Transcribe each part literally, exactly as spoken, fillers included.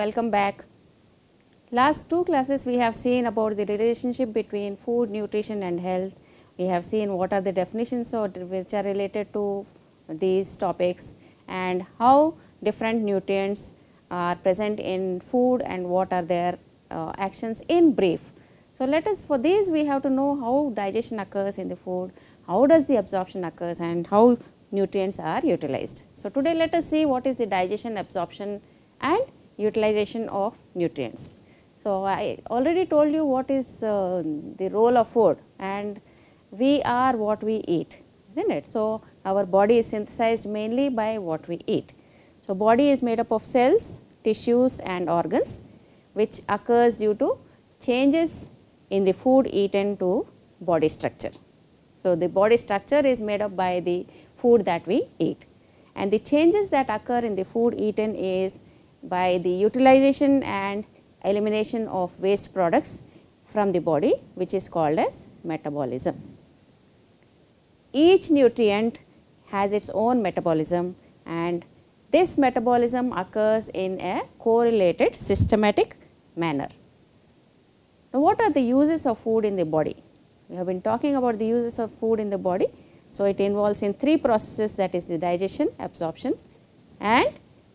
Welcome back. Last two classes we have seen about the relationship between food, nutrition and health. We have seen what are the definitions or which are related to these topics and how different nutrients are present in food and what are their uh, actions in brief. So, let us for these we have to know how digestion occurs in the food, how does the absorption occurs and how nutrients are utilized. So, today let us see what is the digestion, absorption and utilization of nutrients. So, I already told you what is uh, the role of food and we are what we eat, isn't it? So, our body is synthesized mainly by what we eat. So, body is made up of cells, tissues and organs which occurs due to changes in the food eaten to body structure. So, the body structure is made up by the food that we eat and the changes that occur in the food eaten is by the utilization and elimination of waste products from the body, which is called as metabolism. Each nutrient has its own metabolism and this metabolism occurs in a correlated systematic manner. Now, what are the uses of food in the body? We have been talking about the uses of food in the body. So, it involves in three processes, that is the digestion, absorption and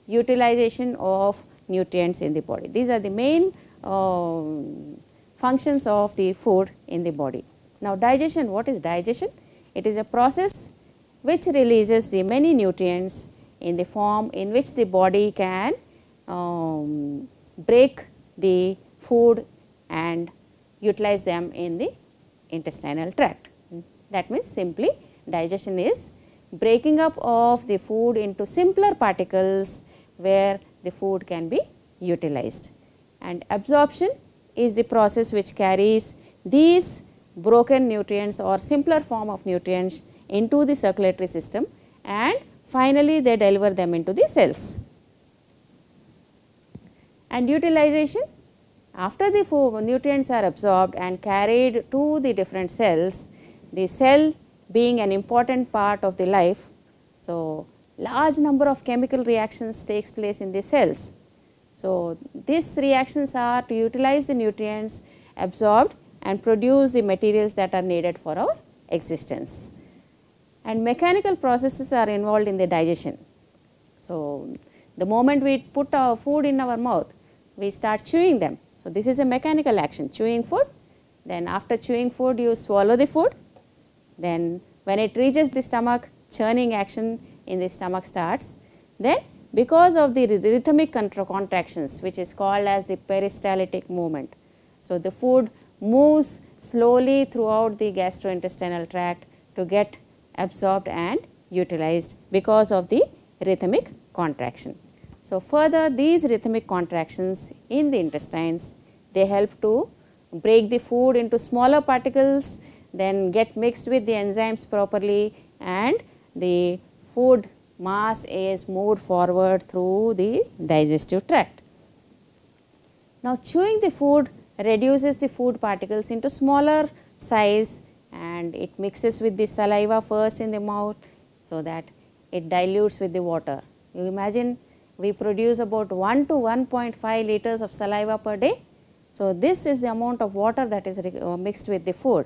utilization of nutrients in the body. These are the main uh, functions of the food in the body. Now, digestion, what is digestion? It is a process which releases the many nutrients in the form in which the body can um, break the food and utilize them in the intestinal tract. That means, simply digestion is breaking up of the food into simpler particles where the food can be utilized, and absorption is the process which carries these broken nutrients or simpler form of nutrients into the circulatory system and finally they deliver them into the cells. And utilization, after the food nutrients are absorbed and carried to the different cells, the cell being an important part of the life. So, large number of chemical reactions takes place in the cells. So, these reactions are to utilize the nutrients absorbed and produce the materials that are needed for our existence. And mechanical processes are involved in the digestion. So, the moment we put our food in our mouth, we start chewing them. So, this is a mechanical action, chewing food. Then after chewing food, you swallow the food. Then when it reaches the stomach, churning action in the stomach starts. Then because of the rhythmic contractions, which is called as the peristaltic movement. So, the food moves slowly throughout the gastrointestinal tract to get absorbed and utilized because of the rhythmic contraction. So, further these rhythmic contractions in the intestines, they help to break the food into smaller particles, then get mixed with the enzymes properly and the food mass is moved forward through the digestive tract. Now, chewing the food reduces the food particles into smaller size and it mixes with the saliva first in the mouth, so that it dilutes with the water. You imagine we produce about one to one point five liters of saliva per day. So, this is the amount of water that is mixed with the food,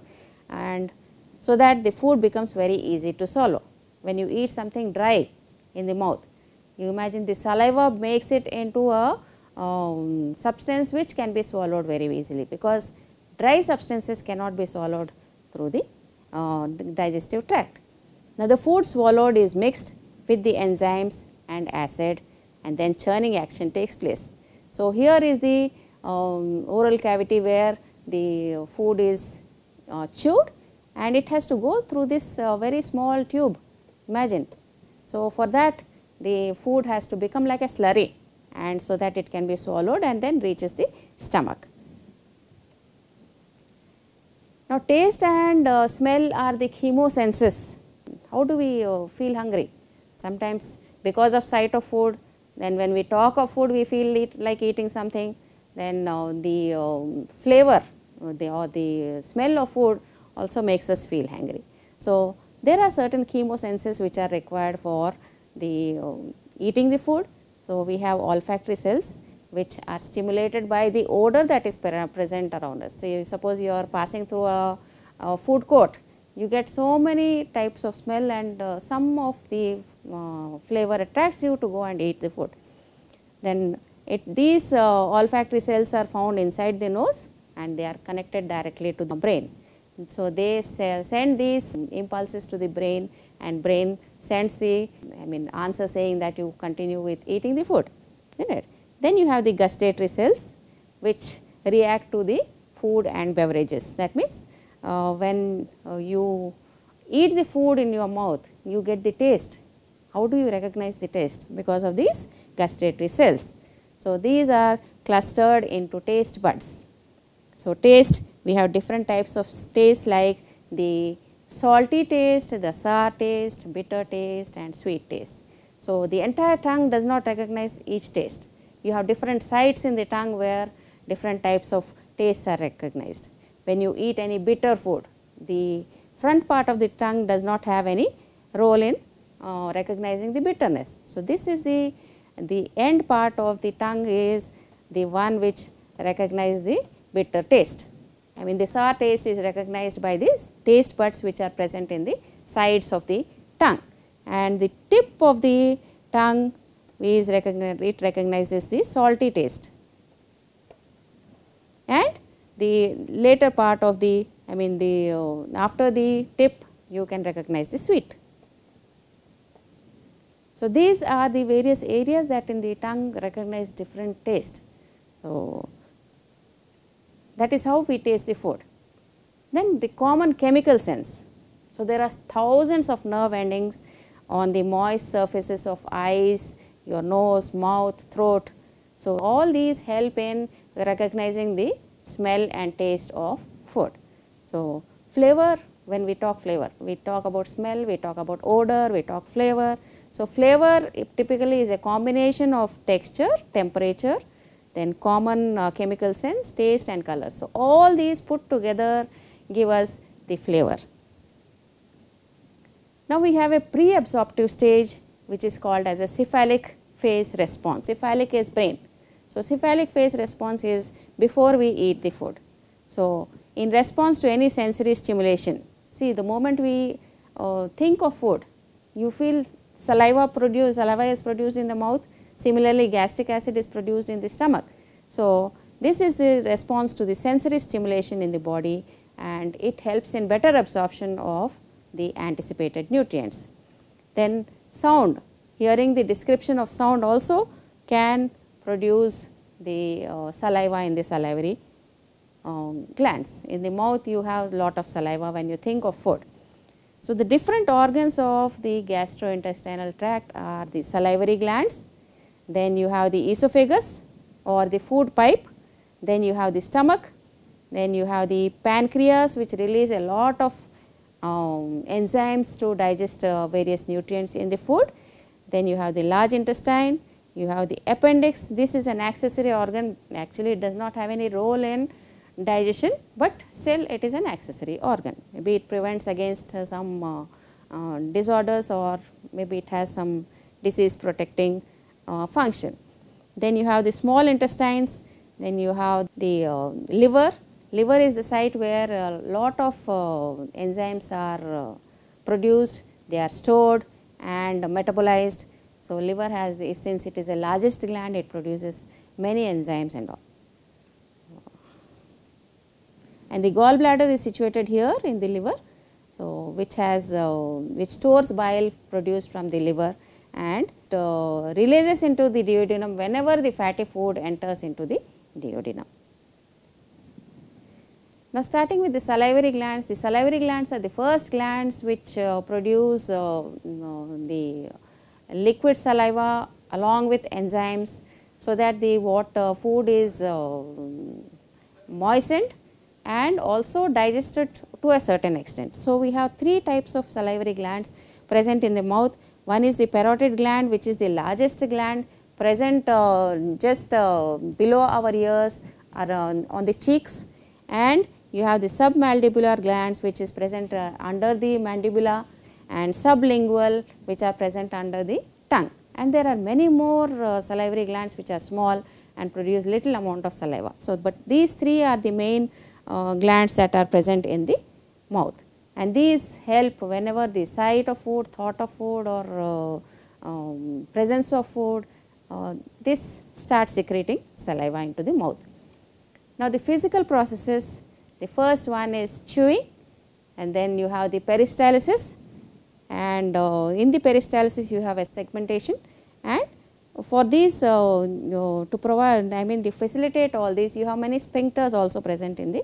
and so that the food becomes very easy to swallow. When you eat something dry in the mouth, you imagine the saliva makes it into a um, substance which can be swallowed very easily, because dry substances cannot be swallowed through the uh, digestive tract. Now, the food swallowed is mixed with the enzymes and acid and then churning action takes place. So, here is the um, oral cavity where the food is Uh, chewed and it has to go through this uh, very small tube, imagine. So, for that the food has to become like a slurry and so that it can be swallowed and then reaches the stomach. Now, taste and uh, smell are the chemosenses. How do we uh, feel hungry? Sometimes because of sight of food, then when we talk of food we feel eat, like eating something, then uh, the uh, flavor The, or the smell of food also makes us feel hungry. So, there are certain chemosenses which are required for the uh, eating the food. So, we have olfactory cells which are stimulated by the odor that is present around us. So, you suppose you are passing through a, a food court, you get so many types of smell, and uh, some of the uh, flavor attracts you to go and eat the food. Then it, these uh, olfactory cells are found inside the nose and they are connected directly to the brain. So, they send these impulses to the brain, and brain sends the I mean answer saying that you continue with eating the food, isn't it? Then you have the gustatory cells which react to the food and beverages. That means, uh, when uh, you eat the food in your mouth, you get the taste. How do you recognize the taste? Because of these gustatory cells. So, these are clustered into taste buds. So, taste, we have different types of taste like the salty taste, the sour taste, bitter taste and sweet taste. So, the entire tongue does not recognize each taste. You have different sites in the tongue where different types of tastes are recognized. When you eat any bitter food, the front part of the tongue does not have any role in uh, recognizing the bitterness. So, this is the, the end part of the tongue is the one which recognizes the bitter taste. I mean the sour taste is recognized by these taste buds which are present in the sides of the tongue, and the tip of the tongue is recognized, it recognizes the salty taste, and the later part of the I mean the uh, after the tip you can recognize the sweet. So, these are the various areas that in the tongue recognize different taste. So, that is how we taste the food. Then the common chemical sense. So, there are thousands of nerve endings on the moist surfaces of eyes, your nose, mouth, throat. So, all these help in recognizing the smell and taste of food. So, flavor, when we talk flavor, we talk about smell, we talk about odor, we talk flavor. So, flavor typically is a combination of texture, temperature, then common uh, chemical sense, taste and color. So, all these put together give us the flavor. Now, we have a pre-absorptive stage which is called as a cephalic phase response. Cephalic is brain. So, cephalic phase response is before we eat the food. So, in response to any sensory stimulation, see the moment we uh, think of food, you feel saliva produced, saliva is produced in the mouth. Similarly, gastric acid is produced in the stomach. So, this is the response to the sensory stimulation in the body, and it helps in better absorption of the anticipated nutrients. Then sound, hearing the description of sound also can produce the uh, saliva in the salivary um, glands. In the mouth you have lot of saliva when you think of food. So, the different organs of the gastrointestinal tract are the salivary glands. Then you have the esophagus or the food pipe, then you have the stomach, then you have the pancreas which release a lot of um, enzymes to digest uh, various nutrients in the food, then you have the large intestine, you have the appendix. This is an accessory organ, actually it does not have any role in digestion, but still it is an accessory organ. Maybe it prevents against uh, some uh, uh, disorders, or maybe it has some disease protecting Uh, function. Then you have the small intestines, then you have the uh, liver. Liver is the site where a lot of uh, enzymes are uh, produced, they are stored and metabolized. So, liver has, since it is the largest gland, it produces many enzymes and all. And the gallbladder is situated here in the liver, so which has, uh, which stores bile produced from the liver and uh, releases into the duodenum whenever the fatty food enters into the duodenum. Now, starting with the salivary glands, the salivary glands are the first glands which uh, produce uh, you know, the liquid saliva along with enzymes, so that the water food is uh, moistened and also digested to a certain extent. So, we have three types of salivary glands present in the mouth. One is the parotid gland, which is the largest gland present uh, just uh, below our ears or on, on the cheeks, and you have the submandibular glands which is present uh, under the mandibula, and sublingual which are present under the tongue. and there are many more uh, salivary glands which are small and produce little amount of saliva. So, but these three are the main uh, glands that are present in the mouth, and these help whenever the sight of food, thought of food or uh, um, presence of food, uh, this starts secreting saliva into the mouth. Now, the physical processes, the first one is chewing, and then you have the peristalsis, and uh, in the peristalsis you have a segmentation, and for these uh, you know, to provide, I mean to facilitate all these, you have many sphincters also present in the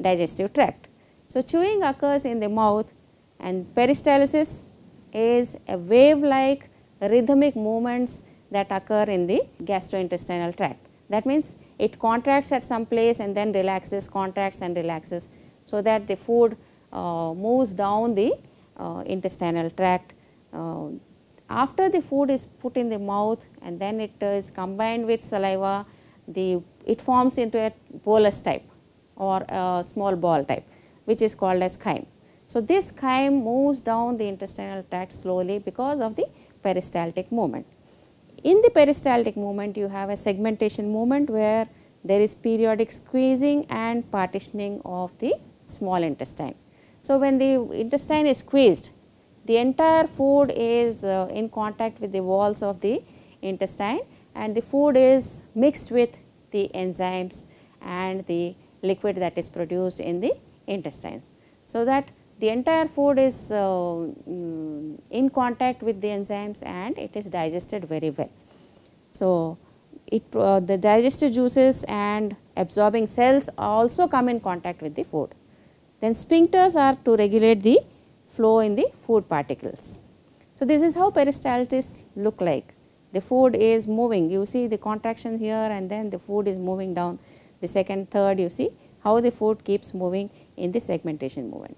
digestive tract. So, chewing occurs in the mouth, and peristalsis is a wave like rhythmic movements that occur in the gastrointestinal tract. That means, it contracts at some place and then relaxes, contracts and relaxes, so that the food uh, moves down the uh, intestinal tract. Uh, after the food is put in the mouth and then it uh, is combined with saliva, the it forms into a bolus type or a small ball type, which is called as chyme. So, this chyme moves down the intestinal tract slowly because of the peristaltic movement. In the peristaltic movement, you have a segmentation movement where there is periodic squeezing and partitioning of the small intestine. So, when the intestine is squeezed, the entire food is uh, in contact with the walls of the intestine, and the food is mixed with the enzymes and the liquid that is produced in the intestine. So, that the entire food is uh, in contact with the enzymes and it is digested very well. So, it, uh, the digestive juices and absorbing cells also come in contact with the food. Then sphincters are to regulate the flow in the food particles. So, this is how peristalsis look like. The food is moving, you see the contraction here, and then the food is moving down the second, third, you see how the food keeps moving in the segmentation movement.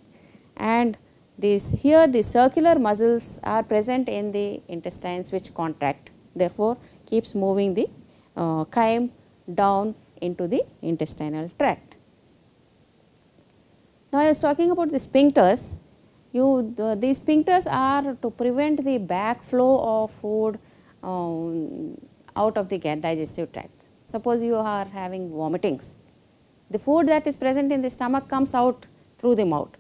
And this here the circular muscles are present in the intestines which contract, therefore keeps moving the uh, chyme down into the intestinal tract. Now, I was talking about the sphincters. You the, these sphincters are to prevent the backflow of food um, out of the digestive tract. Suppose you are having vomitings, the food that is present in the stomach comes out through the mouth.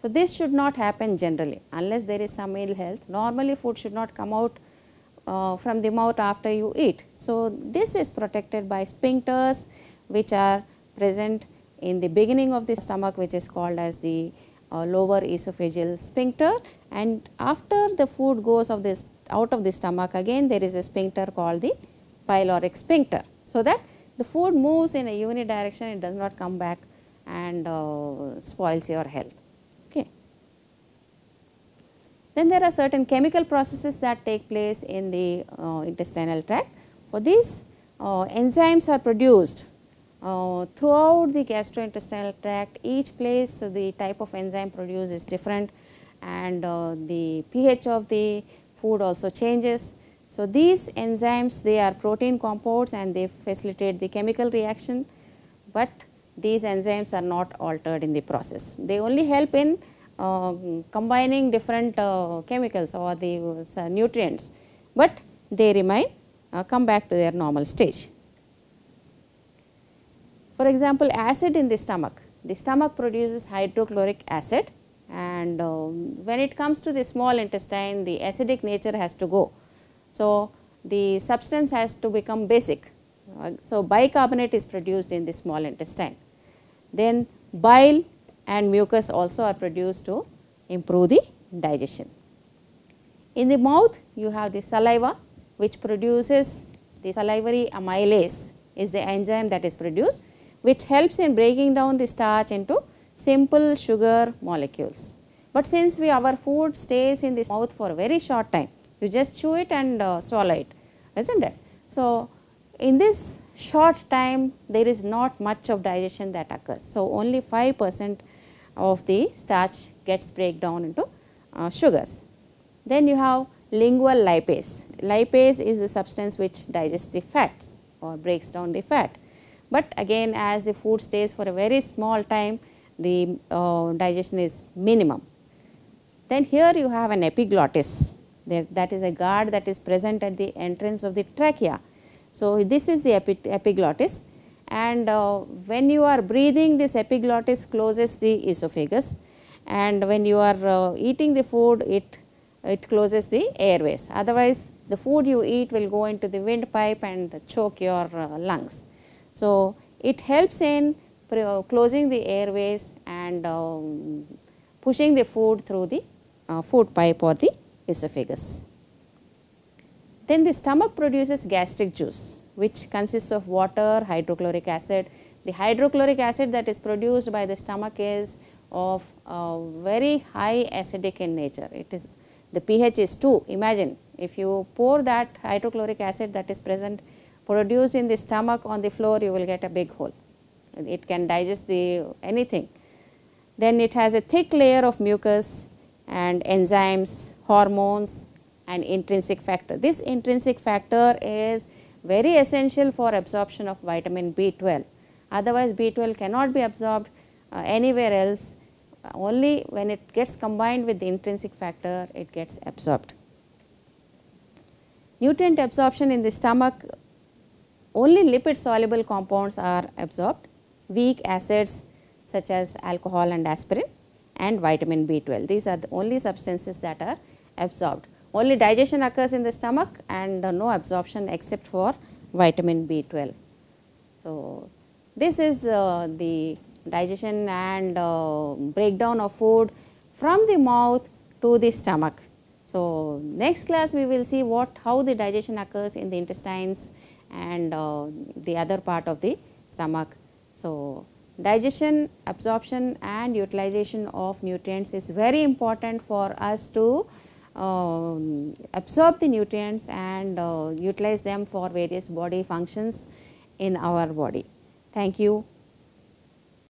So, this should not happen generally unless there is some ill health. Normally, food should not come out uh, from the mouth after you eat. So, this is protected by sphincters which are present in the beginning of the stomach, which is called as the uh, lower esophageal sphincter, and after the food goes of this out of the stomach, again there is a sphincter called the pyloric sphincter. So, that the food moves in a unidirection, it does not come back and uh, spoils your health. Then there are certain chemical processes that take place in the uh, intestinal tract. For these uh, enzymes are produced uh, throughout the gastrointestinal tract. Each place the type of enzyme produced is different, and uh, the pH of the food also changes. So, these enzymes, they are protein compounds and they facilitate the chemical reaction, but these enzymes are not altered in the process. They only help in Uh, combining different uh, chemicals or the uh, nutrients, but they remain uh, come back to their normal stage. For example, acid in the stomach, the stomach produces hydrochloric acid, and uh, when it comes to the small intestine, the acidic nature has to go. So, the substance has to become basic. Uh, so, bicarbonate is produced in the small intestine. Then bile and mucus also are produced to improve the digestion. In the mouth, you have the saliva which produces the salivary amylase, is the enzyme that is produced, which helps in breaking down the starch into simple sugar molecules. But since we our food stays in the mouth for a very short time, you just chew it and uh, swallow it, isn't it? So, in this short time, there is not much of digestion that occurs. So, only five percent of the starch gets break down into uh, sugars. Then you have lingual lipase. Lipase is the substance which digests the fats or breaks down the fat. But again, as the food stays for a very small time, the uh, digestion is minimum. Then here you have an epiglottis. There, that is a guard that is present at the entrance of the trachea. So, this is the epi epiglottis and uh, when you are breathing, this epiglottis closes the esophagus, and when you are uh, eating the food, it, it closes the airways. Otherwise, the food you eat will go into the windpipe and choke your uh, lungs. So, it helps in closing the airways and um, pushing the food through the uh, food pipe or the esophagus. Then the stomach produces gastric juice, which consists of water, hydrochloric acid. The hydrochloric acid that is produced by the stomach is of uh, very high acidic in nature. It is, the pH is two. Imagine if you pour that hydrochloric acid that is present produced in the stomach on the floor, you will get a big hole. It can digest the anything. Then it has a thick layer of mucus and enzymes, hormones and intrinsic factor. This intrinsic factor is very essential for absorption of vitamin B twelve. Otherwise, B twelve cannot be absorbed uh, anywhere else. Only when it gets combined with the intrinsic factor, it gets absorbed. Nutrient absorption in the stomach, only lipid soluble compounds are absorbed. Weak acids such as alcohol and aspirin and vitamin B twelve. These are the only substances that are absorbed. Only digestion occurs in the stomach and uh, no absorption except for vitamin B twelve. So, this is uh, the digestion and uh, breakdown of food from the mouth to the stomach. So, next class we will see what how the digestion occurs in the intestines and uh, the other part of the stomach. So, digestion, absorption and utilization of nutrients is very important for us to uh, absorb the nutrients and uh, utilize them for various body functions in our body. Thank you.